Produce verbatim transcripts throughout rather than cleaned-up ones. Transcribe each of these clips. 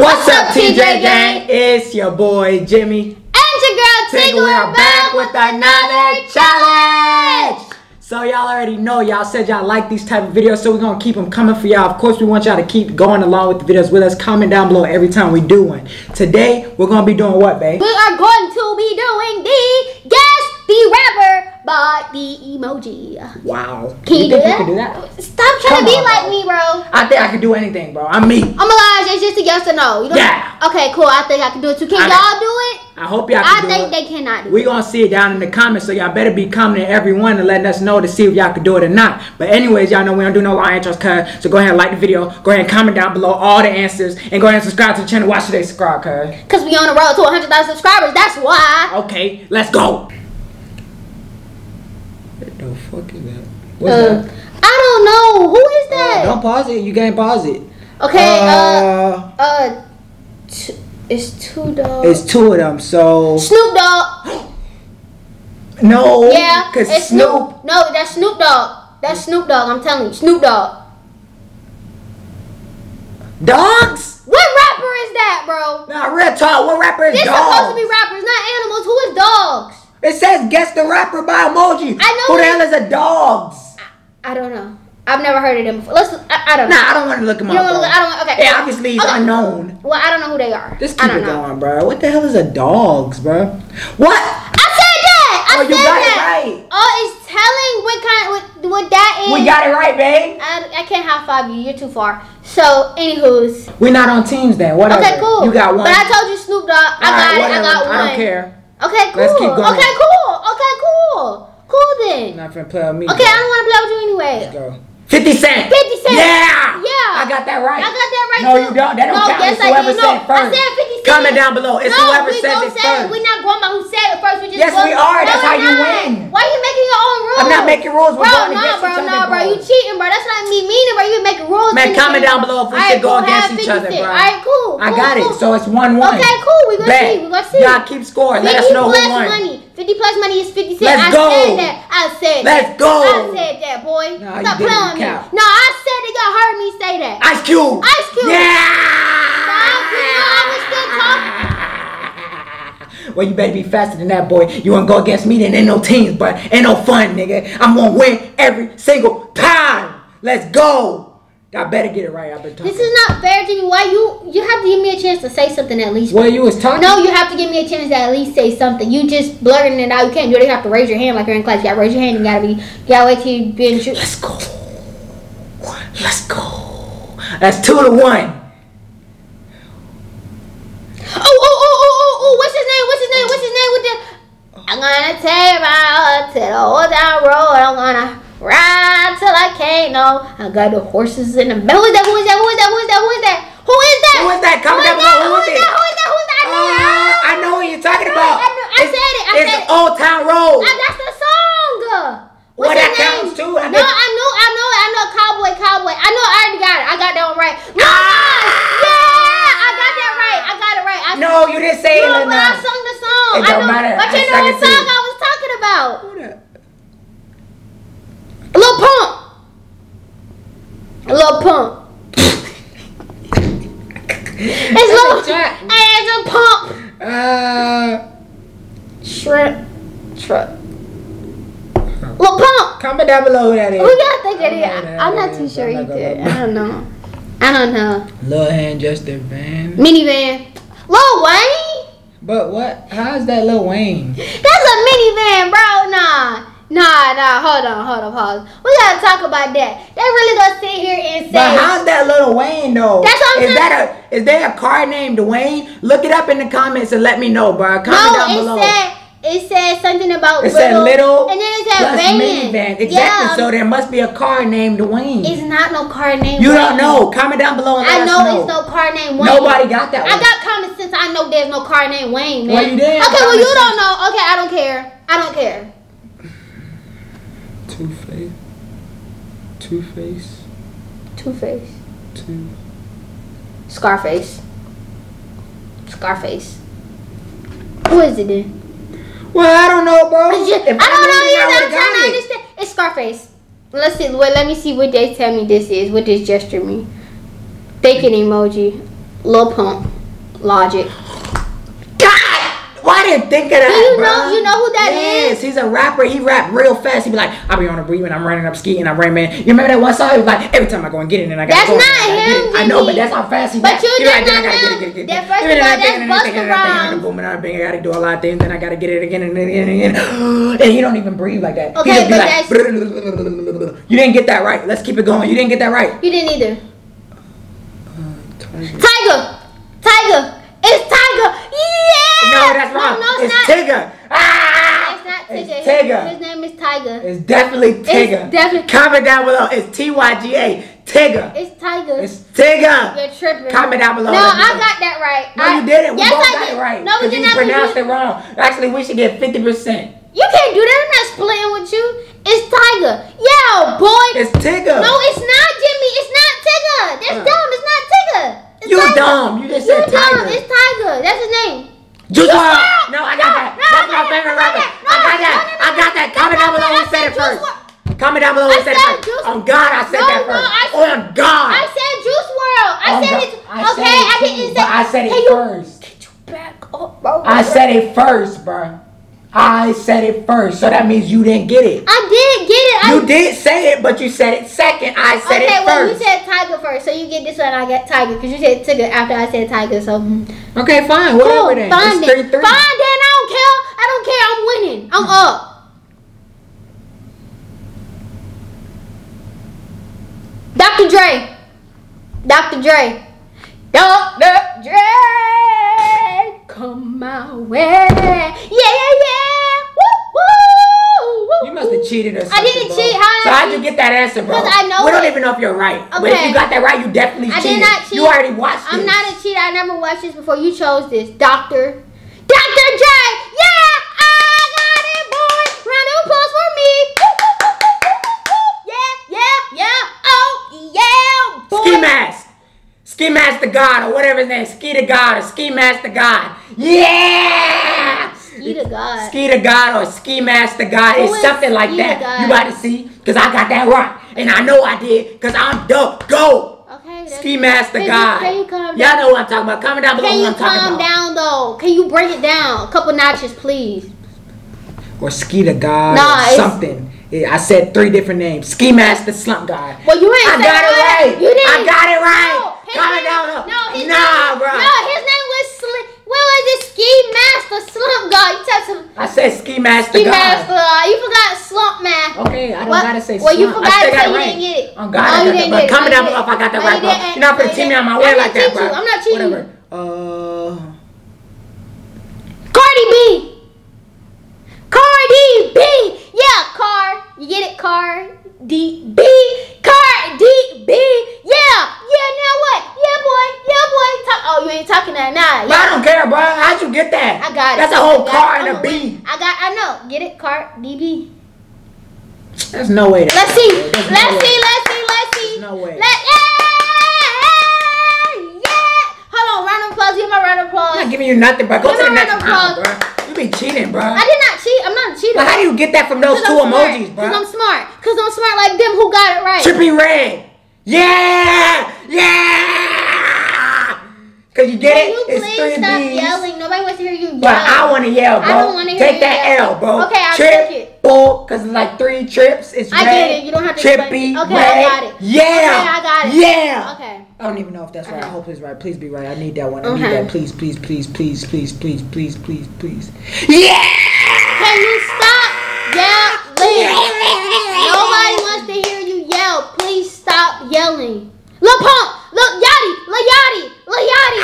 What's, What's up, up T J Gang? It's your boy Jimmy. And your girl Tigger. We're back with another challenge. So y'all already know, y'all said y'all like these type of videos, so we're going to keep them coming for y'all. Of course, we want y'all to keep going along with the videos with us. Comment down below every time we do one. Today, we're going to be doing what, babe? We are going to be doing the Guess the Rapper by the emoji. Wow. Can you, you think that? you can do that? Stop trying Come to be on, like bro. me, bro. I think I can do anything, bro. I'm me. Oh my gosh, it's just a yes or no. You know yeah. What? Okay, cool. I think I can do it too. Can y'all do it? I hope y'all can I do think it. they cannot do We're going to see it down in the comments, so y'all better be commenting every one and letting us know to see if y'all can do it or not. But anyways, y'all know we don't do no long intros, cuz. So go ahead and like the video. Go ahead and comment down below all the answers. And go ahead and subscribe to the channel. Why should they subscribe, cuz? Because we on the road to one hundred thousand subscribers. That's why. Okay, let's go. What the fuck is that? What's uh, that? I don't know. Who is that? Uh, don't pause it. You can't pause it. Okay, uh... Uh... uh It's two dogs. It's two of them, so... Snoop Dogg. No. Yeah. Because Snoop. Snoop. No, that's Snoop Dogg. That's Snoop Dogg, I'm telling you. Snoop Dogg. Dogs? What rapper is that, bro? Nah, real talk. What rapper is this dogs? It's supposed to be rappers, not animals. Who is dogs? It says guess the rapper by emoji. I know. Who the hell is a dogs? I, I don't know. I've never heard of them before. Let's, I, I don't know. Nah, I don't want to look them up. You don't want to look, I don't, okay. Yeah, obviously he's okay. unknown. Well, I don't know who they are. Just keep it going, bro. What the hell is a dogs, bro? What? I said that! I oh, said you got that. it right. Oh, it's telling what kind, what, what that is. We got it right, babe. I, I can't high five you. You're too far. So, anywho's. We're not on teams then. Whatever. Okay, cool. You got one. But I told you Snoop Dogg. I All got right, it. I got one. I don't care. Okay, cool. Let's keep going. Okay, cool. Okay, cool. Cool then. Not finna play with me. Okay, bro. I don't want to play with you anyway. Let's go. fifty cent. fifty cent. Yeah. Yeah. I got that right. I got that right. No, too. you don't. That don't no, count. Yes, it's whoever said it first. I said fifty cent. Comment down below. It's no, whoever said it first. We're not going by who said it first. We just yes, we are. That's how you win. Why are you making your own rules? I'm not making rules. We're bro, going no, against bro, each other, no, bro. You cheating, bro. That's not me meaning, bro. You making rules. Man, comment down below if we should go against each other, bro. All right, cool. I got it. So it's one one. Okay, cool. We're going to see. We're going to see. Y'all keep scoring. Let us know who won. fifty plus money is fifty cent. Let's I go. said that. I said Let's that. go. I said that, boy. Nah, Stop playing me. No, I said that. Y'all heard me say that. Ice Cube. Ice Cube. Yeah. Stop. Well, you better be faster than that, boy. You want to go against me, then ain't no teams, but ain't no fun, nigga. I'm going to win every single time. Let's go. I better get it right. I've been talking. This is not fair, Jimmy. Why you you have to give me a chance to say something at least? Well, you was talking. No, you have to give me a chance to at least say something. You just blurting it out. You can't do it. You have to raise your hand like you're in class. You gotta raise your hand. You gotta be. You gotta wait till you been. Let's go. Let's go. That's two to one. Oh oh oh oh oh oh! What's his name? What's his name? What's his name? With the I'm gonna take my horse to the old town road. I'm gonna. Ride till I can't know. I got the horses in the middle. Who is that? Who is that? Who is that? Who is that? Who is that? Who is that? Who is that? Comment down below. Who is that? Who is that? Who is that? Who is that? I know what you're talking about. I said it. I said it. It's Old Town Road. That's the song. What's his name? No, I know. I know. I know. Cowboy, cowboy. I know. I already got it. I got that one right. Yeah, I got that right. I got it right. No, you didn't say it. No, but I sung the song. It don't matter. But you know what song I was talking about? Who that? Lil Pump! Lil Pump. It's Lil Pump. Hey, it's a pump. Uh. Shrimp. Truck. Lil Pump! Comment down below who that is. Who y'all think it is? I'm not too sure you did. I don't know. I don't know. Lil Hand, Justin Van. Minivan. Lil Wayne? But what? How is that Lil Wayne? That's a minivan, bro. Nah. Nah, nah, hold on, hold on, pause. We gotta talk about that. They really gonna sit here and say. But how's that Lil Wayne though? That's what I'm is that a is there a car named Wayne? Look it up in the comments and let me know, bro. Comment no, down it below. Said, it said something about it little. It said little. And then it said van. Exactly. Yeah. So there must be a car named Wayne. It's not no car named. You Wayne. don't know. Comment down below and let I know, us know it's no car named Wayne. Nobody got that. One. I got common sense. I know there's no car named Wayne, man. Well, you did. Okay, common well you sense. don't know. Okay, I don't care. I don't care. Two-Face, Two-Face, Two-Face, Two, Scarface, Scarface. Who is it then? Well, I don't know, bro. I, just, I don't know either. I'm trying to understand. It's Scarface. Let's see. Well, let me see what they tell me this is. What this gesture mean? Thinking emoji. Lil Pump. Logic. God! Why didn't think of that? You know, you know who that yes, is? Yes, he's a rapper. He rapped real fast. He be like, I be on a breathing, I'm running up skiing, I'm running, man. You remember that one song? He was like, every time I go and get it, and I got to go. That's not him, I, I know, but that's how fast he got. But you did not know. That first of all, that's Busta Rhymes. I got to do a lot of things, then I got to get it again, and again, and again. And he don't even breathe like that. Okay, but that's... You didn't get that right. Let's keep it going. You didn't get that right. You didn't either. Tyga! Tyga! It's Tyga! Yeah! No, that's wrong. No, no, it's, it's not. Tyga! Ah! It's not Tyga. It's Tyga. His, his name is Tyga. It's definitely Tyga. It's definitely. Comment down below. It's T Y G A. Tyga. It's Tyga. It's Tyga. You're tripping. Comment down below. No, I got that right. No, I, you didn't. We yes, both I got did. it right. No, we did not. You pronounced it wrong. Actually, we should get fifty percent. You can't do that. I'm not splitting with you. It's Tyga. Yo, boy. It's Tyga. No, it's not, Jimmy. It's not Tyga. That's uh. dumb. It's not Tyga. It's you Tyga. dumb. You just you said Tyga. You dumb. It's Tyga. That's his name. Juice world. No, I got no, that. No, That's my favorite rapper. I got that. I got that. Comment down below who said it first. Comment down below who said it first. On God, I said no, that first. No, on oh, God. I said Juice world. I oh, said God. it. Okay, I, said it I didn't say. I said it hey, first. Get you back up, bro. I said it first, bro. I said it first, so that means you didn't get it. I did get it. I you did say it, but you said it second. I said okay, it well, first. Okay, well, you said Tyga first, so you get this one. I got Tyga because you said Tyga after I said Tyga. So okay, fine, whatever. Cool. Then fine, it's then. three three. Fine, then I don't care. I don't care. I'm winning. I'm up. Doctor Dre. Doctor Dre. Doctor Dre. Come my way. Yeah, yeah, yeah. You must have cheated or something. I didn't bro. cheat. How so how'd you get that answer, bro? I know we don't it. even know if you're right. Okay. But if you got that right, you definitely cheated. I did not cheat. You already watched this. I'm not a cheater. I never watched this before. You chose this. Doctor. Doctor Dre. Yeah, I got it, boy. Round of applause for me. Yeah, yeah, yeah. Oh, yeah, boy. Ski Mask. Ski Mask the God or whatever his name. Ski the God or Ski Mask the God. Yeah. Ski to God. Ski to God or Ski Mask to God. Who it's something like that. You about to see? Because I got that right. And I know I did. Because I'm dope. Go. Okay. Ski Mask to God. Can you calm down? Y'all know what I'm talking about. Comment down below what I'm talking about. Can you calm down, though? Can you break it down? A couple notches, please. Or Ski to God nah, or something. I said three different names. Ski Mask to Slump God. Well, you ain't I got it right. You didn't. I got it right. No, comment down below. No, his nah, name, bro. No, his name was Slim. What was it? Ski Mask for Slump God. You talked to I said Ski Mask for God. Ski Mask for God. You forgot Slump Mask. Okay, I don't what? gotta say Slump. Well, you forgot I it, so you right. didn't get it. Oh, God, no, I you didn't get it. Comment down below if I got that no, right, bro. You You're not gonna no, team me on my way like that, bro. You. I'm not cheating. Whatever. Uh. Cardi B. Cardi B. Yeah, Car. You get it, Car. D B. Cardi B. Yeah. Yeah, now what? Yeah, boy. Yeah, boy. Talk oh, you ain't talking that now. Yeah. I don't care, bro. How'd you get that? I got it. That's a whole car and a B. I got I know. Get it? Car D B. There's no way. Let's see. Let's see. Let's see. Let's see. There's no way. Let yeah. Yeah. Hold on, round of applause. Give my round of applause. I'm not giving you nothing, bro. Go to the next round, bro. You be cheating, bro. I did not cheat. I'm not a cheater. But how do you get that from those two emojis, bro? Because I'm smart. Because I'm smart like them who got it right. Trippie Redd. Yeah. Yeah. Because you get it. Can you it's please stop B's. yelling? Nobody wants to hear you yell. But I want to yell, bro. I don't want to hear Take you that yell. L, bro. Okay, I'll Trip, take it. Bull, because it's like three trips. It's I red. I get it. You don't have to Trippie Redd. Okay, I got it. Yeah. Okay, I got it. Yeah. Okay. I don't even know if that's right. I hope it's right. Please be right. I need that one. I need that. Please, please, please, please, please, please, please, please, please. Yeah! Can you stop yelling? Nobody wants to hear you yell. Please stop yelling. Lil Pump! Lil Yachty! Lil Yachty! Lil Yachty!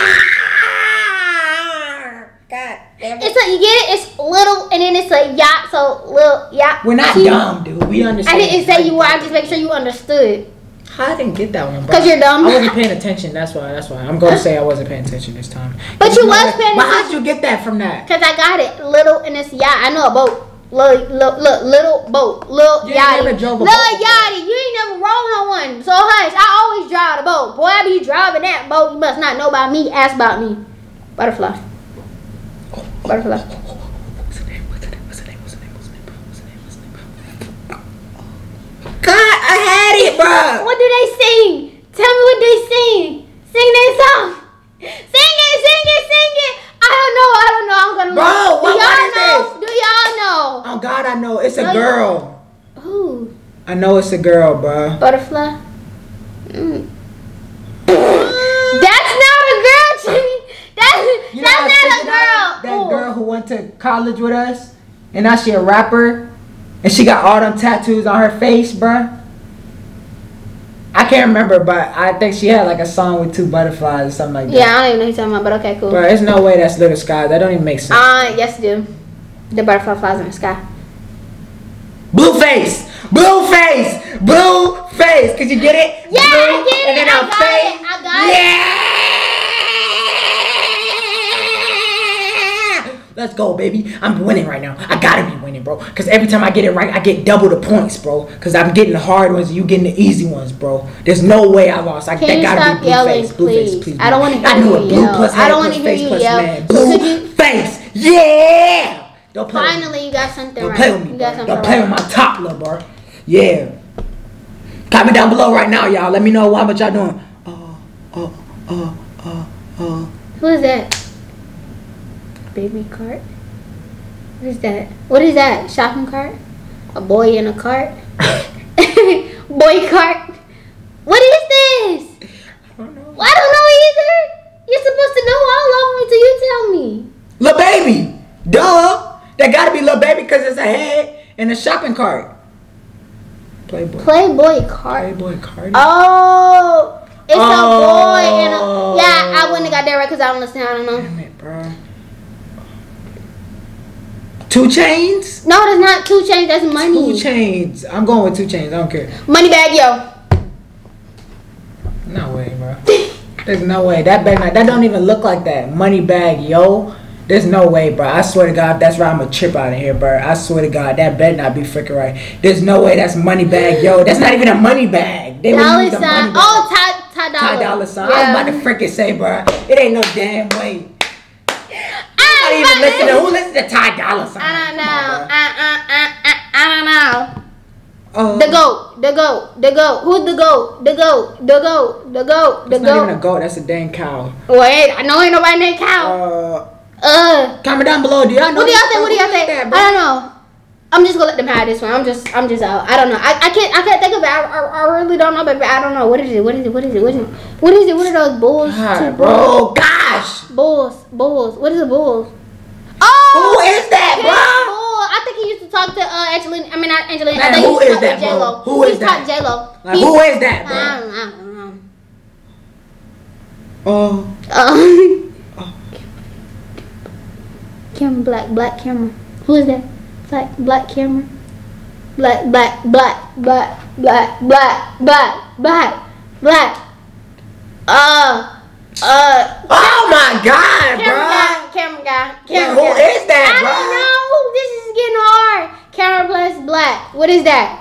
God damn it. It's like, you get it? It's little and then it's a yacht, so Lil Yacht. We're not dumb, dude. We understand. I didn't say you were. I just make sure you understood. I didn't get that one, bro. Because you're dumb. I wasn't paying attention. That's why. That's why. I'm going to say I wasn't paying attention this time. But you was paying attention. Why did you get that from that? Because I got it. Little and it's yacht. I know a boat. Look, look, look, little boat. Little Yachty. Little Yachty. You ain't never rolled on one. So, hush. I always drive the boat. Boy, I be driving that boat. You must not know about me. Ask about me. Butterfly. Butterfly. What's the name? What's the name? What's the name? What's the name? What's the name? What's the name? What's the name? God, I had it, bro. What do they sing? Tell me what they sing. Sing their song. Sing it, sing it, sing it. No, it's no, a girl. Who? I know it's a girl, bruh. Butterfly? Mm. That's not a girl, Jimmy. That's, you know, that's not a girl. That Ooh. girl who went to college with us, and now she a rapper, and she got all them tattoos on her face, bruh. I can't remember, but I think she had like a song with two butterflies or something like that. Yeah, I don't even know who you're talking about, but okay, cool. But there's no way that's Little Sky. That don't even make sense. Uh, yes, do. The butterfly flies in the sky. Blueface! Blueface! Blueface! Could you get it? Yeah, Blue, I get it. And then I got face. it. I got yeah. it. Yeah! Let's go, baby. I'm winning right now. I gotta be winning, bro. Because every time I get it right, I get double the points, bro. Because I'm getting the hard ones, you getting the easy ones, bro. There's no way I lost. I, Can that you gotta stop be Blueface. Blueface, please. please. I don't want to hear I you yell. Blue plus I don't want to hear you plus yell. Blueface! Yeah! Don't play Finally, with you got something Don't right. play with me. You got something Don't play right. with my top, little bro. Yeah. Comment down below right now, y'all. Let me know why, what y'all doing. Oh, oh, oh, oh, oh. Who is that? Baby cart? What is that? What is that? Shopping cart? A boy in a cart? Boy cart? What is this? I don't know. Well, I don't know either. You're supposed to know all of them until you tell me. Lil Baby. Duh. That gotta be Lil Baby because it's a head and a shopping cart. Playboy. Playboy Carti. Playboy Carti. Oh, it's oh. a boy and a yeah. I wouldn't have got that right because I don't listen. I don't know. Damn it, bro. Two Chainz? No, that's not Two Chainz. That's Money. Two Chainz. I'm going with Two Chainz. I don't care. Money bag, yo. No way, bro. There's no way. That bag, that don't even look like that. Money bag, yo. There's no way, bro. I swear to God, if that's right, I'm going to chip out of here, bro. I swear to God, that better not be freaking right. There's no way that's money bag, yo. That's not even a money bag. They Dollar use the sign. Money bag. Oh, Ty, Ty Dolla. Ty Dolla $ign. Yeah. I was about to freaking say, bro, it ain't no damn way. I don't even listen to, who listens to Ty Dolla $ign? I don't know. On, I, I, I, I, I don't know. Um, the goat, the goat, the goat. Who's the goat? The goat, the goat, the goat, the goat. That's not even a goat. That's a dang cow. Wait, I know ain't nobody named cow. Uh... Uh, Comment down below. Do y'all know? What do y'all think? What do y'all think? That, I don't know. I'm just gonna let them have this one. I'm just, I'm just out. I don't know. I, I can't, I can't think of it. I, I, I really don't know, baby. I don't know. What is it? What is it? What is it? What is it? What is it? What are those bulls? God, bro, bulls? Gosh. Bulls, bulls. What is a bull? Oh, who is that, bro? Bull. I think he used to talk to uh, Angelina. I mean, not Angelina. Man, I think who he used to is talk that, to J-Lo. Who is that? J Lo. Like, who is that, bro? I don't, I don't know. Oh. Oh. Camera, black, black camera. Who is that? Black, black camera. Black, black, black, black, black, black, black, black, black. Uh, uh. Oh my God, bro. Camera guy, camera guy, camera Who guy. is that, bro? I don't know. This is getting hard. Camera plus black. What is that?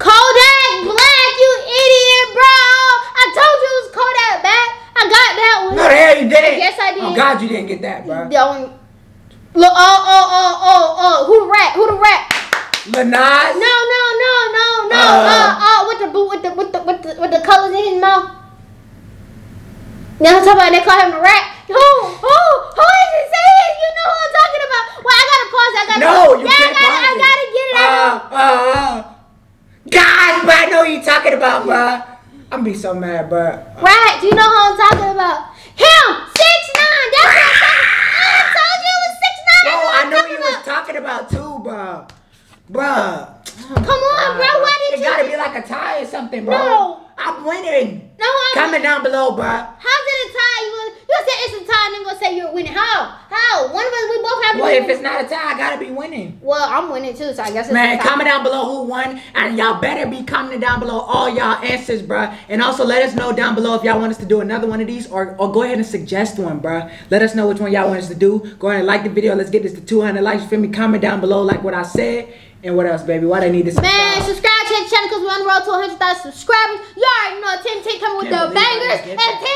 Kodak Black, you idiot, bro. I told you it was Kodak Black. I got that one. No, the hell you didn't. Yes, I did. Oh God, you didn't get that, bro. Don't. Look, oh, oh, oh, oh, oh, who the rat? Who the rat? Lil Nas? No, no, no, no, no. Uh, uh, uh, with the boot, with the, with the, with the, with the colors in his mouth. Now I'm talking about they call him a rat. Who, who, who is it saying? You know who I'm talking about? Well, I gotta pause. I gotta. No, pause. you yeah, can't I gotta, pause. I gotta get it out. Uh, uh, uh. God, but I know who you're talking about, bro. I'm be so mad, bro. Rat, you know who I'm talking about? Him, six nine. That's what I'm talking about. I told you it was six. No, I know you was talking about too, bro. Bruh. Come on, bro. Why did you? It gotta be like a tie or something, bro. No. I'm winning. No, I'm Comment winning. down below, bro. How's it a tie? You gonna, you gonna say it's a tie and then gonna say you're winning. How? How? One of us, we both have to well, be winning. Well, if it's not a tie, I gotta be winning. Well, I'm winning too, so I guess it's Man, a tie. Comment down below who won, and y'all better be commenting down below all y'all answers, bro. And also let us know down below if y'all want us to do another one of these, or, or go ahead and suggest one, bro. Let us know which one y'all want us to do. Go ahead and like the video. Let's get this to two hundred likes, you feel me? Comment down below like what I said. And what else, baby? Why they need to subscribe? Man, subscribe to the channel because we're on the road to one hundred thousand subscribers. You already know Tink Tink coming with the bangers. And Tink